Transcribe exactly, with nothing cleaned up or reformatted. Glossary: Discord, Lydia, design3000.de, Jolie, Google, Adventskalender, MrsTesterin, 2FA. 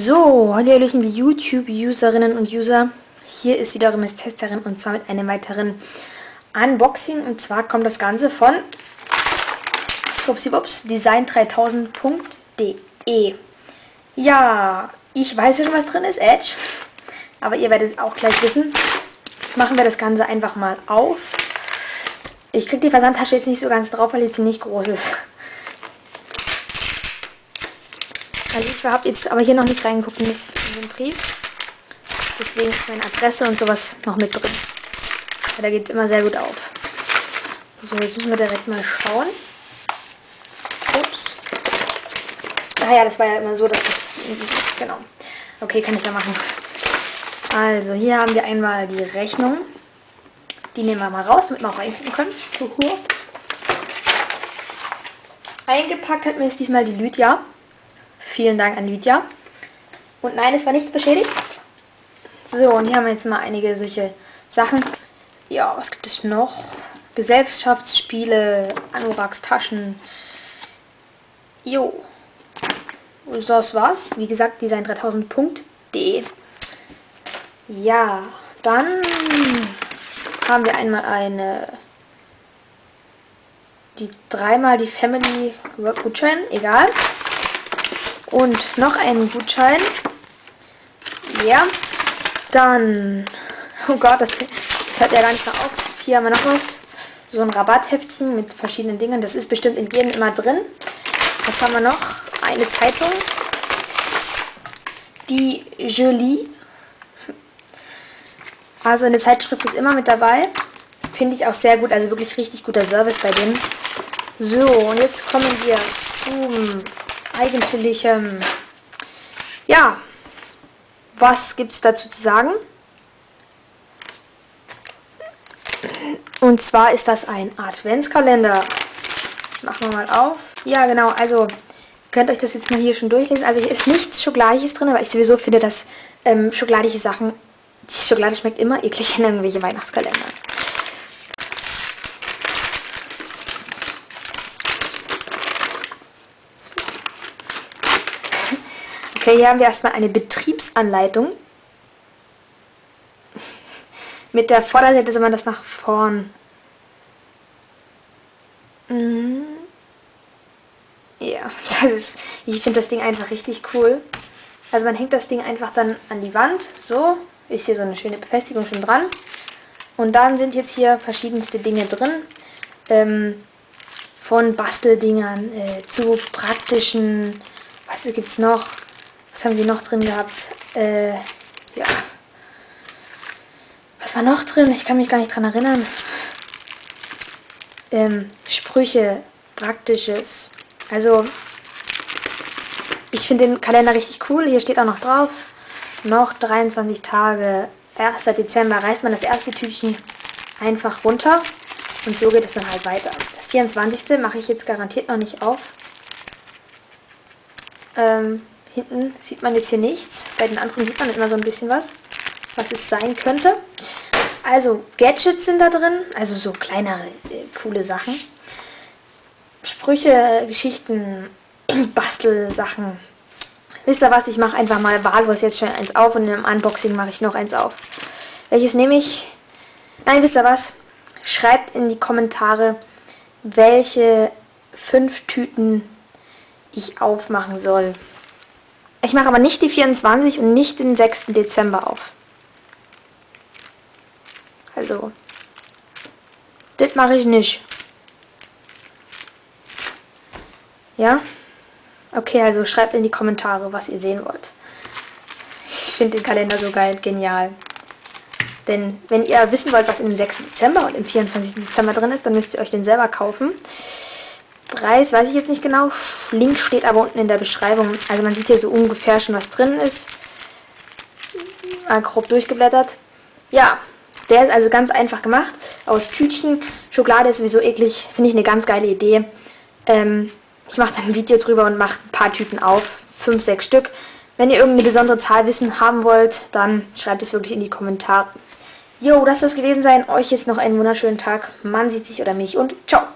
So, hallöchen liebe YouTube-Userinnen und User. Hier ist wiederum als Testerin und zwar mit einem weiteren Unboxing. Und zwar kommt das Ganze von design dreitausend punkt de. Ja, ich weiß ja schon, was drin ist, Edge. Aber ihr werdet es auch gleich wissen. Machen wir das Ganze einfach mal auf. Ich kriege die Versandtasche jetzt nicht so ganz drauf, weil die ziemlich groß ist. Also ich habe jetzt aber hier noch nicht reingucken müssen in den Brief. Deswegen ist meine Adresse und sowas noch mit drin. Ja, da geht es immer sehr gut auf. So, jetzt müssen wir direkt mal schauen. Ups. Ach ja, das war ja immer so, dass das... Genau. Okay, kann ich ja machen. Also, hier haben wir einmal die Rechnung. Die nehmen wir mal raus, damit wir auch reingucken können. Huhu. Eingepackt hat mir jetzt diesmal die Lydia. Vielen Dank an Lydia. Und nein, es war nicht beschädigt. So, und hier haben wir jetzt mal einige solche Sachen. Ja, was gibt es noch? Gesellschaftsspiele, Anorakstaschen. Jo. So, das war's. Wie gesagt, design dreitausend punkt de. Ja, dann haben wir einmal eine... Die dreimal die Family Gutschein, egal. Und noch einen Gutschein. Ja. Dann... Oh Gott, das, das hört ja gar nicht mehr auf. Hier haben wir noch was. So ein Rabattheftchen mit verschiedenen Dingen. Das ist bestimmt in jedem immer drin. Was haben wir noch? Eine Zeitung. Die Jolie. Also eine Zeitschrift ist immer mit dabei. Finde ich auch sehr gut. Also wirklich richtig guter Service bei denen. So, und jetzt kommen wir zum eigentlichen... Ja... Was gibt es dazu zu sagen? Und zwar ist das ein Adventskalender. Machen wir mal auf. Ja, genau, also könnt euch das jetzt mal hier schon durchlesen. Also hier ist nichts Schokoladiges drin, weil ich sowieso finde, dass ähm, schokoladische Sachen, die Schokolade schmeckt immer eklig in irgendwelche Weihnachtskalender. Okay, hier haben wir erstmal eine Betriebsanleitung. Mit der Vorderseite soll man das nach vorn. Mhm. Ja, das ist, ich finde das Ding einfach richtig cool. Also man hängt das Ding einfach dann an die Wand. So, ist hier so eine schöne Befestigung schon dran. Und dann sind jetzt hier verschiedenste Dinge drin. Ähm, von Basteldingern äh, zu praktischen... Was gibt es noch? Was haben sie noch drin gehabt? Äh, ja. Was war noch drin? Ich kann mich gar nicht dran erinnern. Ähm, Sprüche, Praktisches. Also, ich finde den Kalender richtig cool. Hier steht auch noch drauf. Noch dreiundzwanzig Tage. ersten Dezember reißt man das erste Tütchen einfach runter. Und so geht es dann halt weiter. Das vierundzwanzigste mache ich jetzt garantiert noch nicht auf. Ähm... Hinten sieht man jetzt hier nichts. Bei den anderen sieht man immer so ein bisschen was, was es sein könnte. Also Gadgets sind da drin, also so kleinere, äh, coole Sachen. Sprüche, Geschichten, Bastelsachen. Wisst ihr was? Ich mache einfach mal wahllos jetzt schon eins auf und im Unboxing mache ich noch eins auf. Welches nehme ich? Nein, wisst ihr was? Schreibt in die Kommentare, welche fünf Tüten ich aufmachen soll. Ich mache aber nicht die vierundzwanzig und nicht den sechsten Dezember auf. Also, das mache ich nicht. Ja? Okay, also schreibt in die Kommentare, was ihr sehen wollt. Ich finde den Kalender so geil, genial. Denn wenn ihr wissen wollt, was im sechsten Dezember und im vierundzwanzigsten Dezember drin ist, dann müsst ihr euch den selber kaufen. Preis weiß ich jetzt nicht genau, Link steht aber unten in der Beschreibung, also man sieht hier so ungefähr schon, was drin ist. Mal grob durchgeblättert. Ja, der ist also ganz einfach gemacht, aus Tütchen. Schokolade ist sowieso eklig, finde ich eine ganz geile Idee. Ähm, ich mache dann ein Video drüber und mache ein paar Tüten auf, fünf, sechs Stück. Wenn ihr irgendeine besondere Zahl wissen haben wollt, dann schreibt es wirklich in die Kommentare. Jo, das soll es gewesen sein, euch jetzt noch einen wunderschönen Tag, man sieht sich oder mich und ciao!